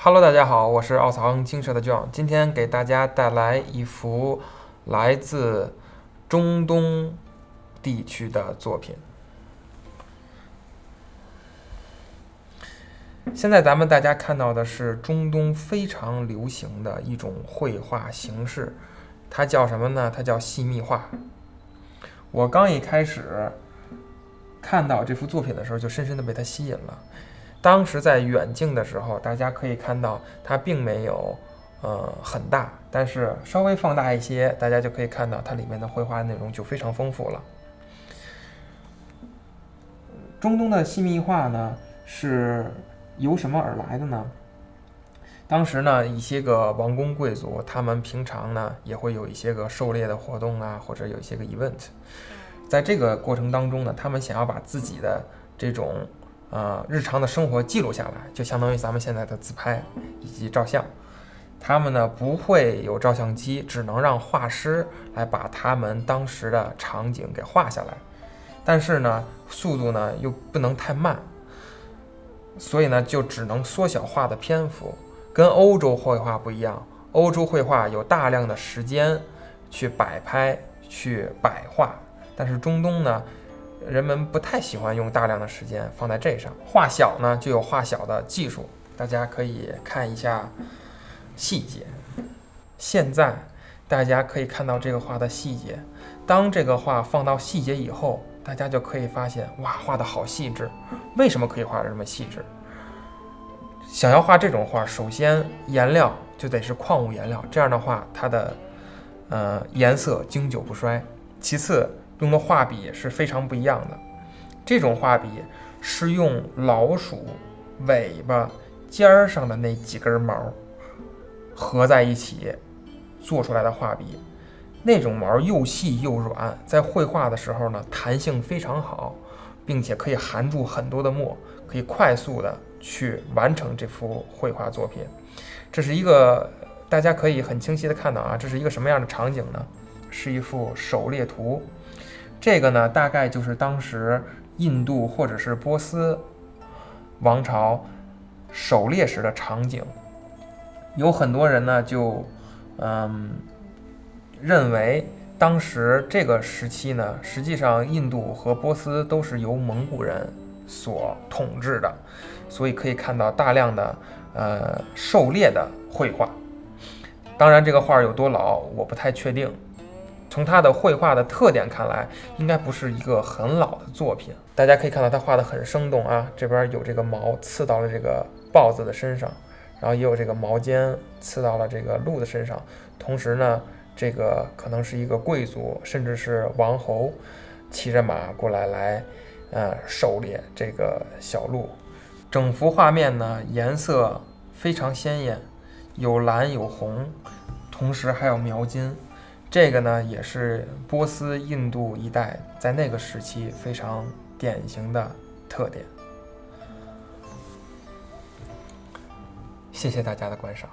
Hello， 大家好，我是奥草亨精舍的 John， 今天给大家带来一幅来自中东地区的作品。现在咱们大家看到的是中东非常流行的一种绘画形式，它叫什么呢？它叫细密画。我刚一开始看到这幅作品的时候，就深深的被它吸引了。 当时在远近的时候，大家可以看到它并没有很大，但是稍微放大一些，大家就可以看到它里面的绘画内容就非常丰富了。中东的细密画呢是由什么而来的呢？当时呢，一些个王公贵族，他们平常呢也会有一些个狩猎的活动啊，或者有一些个 event， 在这个过程当中呢，他们想要把自己的这种 日常的生活记录下来，就相当于咱们现在的自拍以及照相。他们呢不会有照相机，只能让画师来把他们当时的场景给画下来。但是呢，速度呢又不能太慢，所以呢就只能缩小画的篇幅。跟欧洲绘画不一样，欧洲绘画有大量的时间去摆拍、去摆画，但是中东呢， 人们不太喜欢用大量的时间放在这上，画小呢就有画小的技术，大家可以看一下细节。现在大家可以看到这个画的细节，当这个画放到细节以后，大家就可以发现，哇，画的好细致。为什么可以画得这么细致？想要画这种画，首先颜料就得是矿物颜料，这样的话它的颜色经久不衰。其次， 用的画笔是非常不一样的，这种画笔是用老鼠尾巴尖上的那几根毛合在一起做出来的画笔，那种毛又细又软，在绘画的时候呢，弹性非常好，并且可以含住很多的墨，可以快速的去完成这幅绘画作品。这是一个大家可以很清晰的看到啊，这是一个什么样的场景呢？是一幅狩猎图。 这个呢，大概就是当时印度或者是波斯王朝狩猎时的场景。有很多人呢，就认为当时这个时期呢，实际上印度和波斯都是由蒙古人所统治的，所以可以看到大量的狩猎的绘画。当然，这个画有多老，我不太确定。 从他的绘画的特点看来，应该不是一个很老的作品。大家可以看到，他画得很生动啊，这边有这个毛刺到了这个豹子的身上，然后也有这个毛尖刺到了这个鹿的身上。同时呢，这个可能是一个贵族，甚至是王侯，骑着马过来狩猎这个小鹿。整幅画面呢，颜色非常鲜艳，有蓝有红，同时还有描金。 这个呢，也是波斯、印度一带在那个时期非常典型的特点。谢谢大家的观赏。